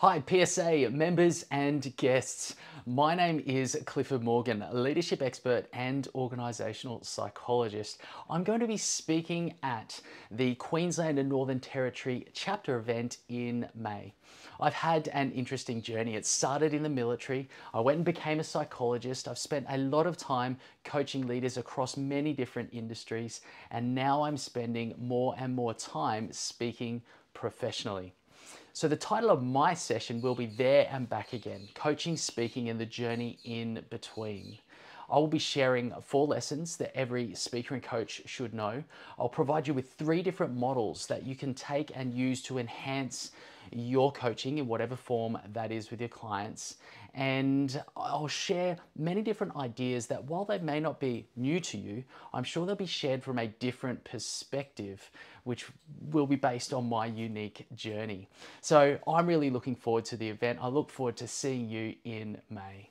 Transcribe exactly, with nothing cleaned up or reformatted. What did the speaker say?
Hi P S A members and guests. My name is Clifford Morgan, leadership expert and organisational psychologist. I'm going to be speaking at the Queensland and Northern Territory chapter event in May. I've had an interesting journey. It started in the military. I went and became a psychologist. I've spent a lot of time coaching leaders across many different industries, and now I'm spending more and more time speaking professionally. So the title of my session will be There and Back Again, Coaching, Speaking and the Journey in Between. I will be sharing four lessons that every speaker and coach should know. I'll provide you with three different models that you can take and use to enhance your coaching in whatever form that is with your clients. And I'll share many different ideas that, while they may not be new to you, I'm sure they'll be shared from a different perspective, which will be based on my unique journey. So I'm really looking forward to the event. I look forward to seeing you in May.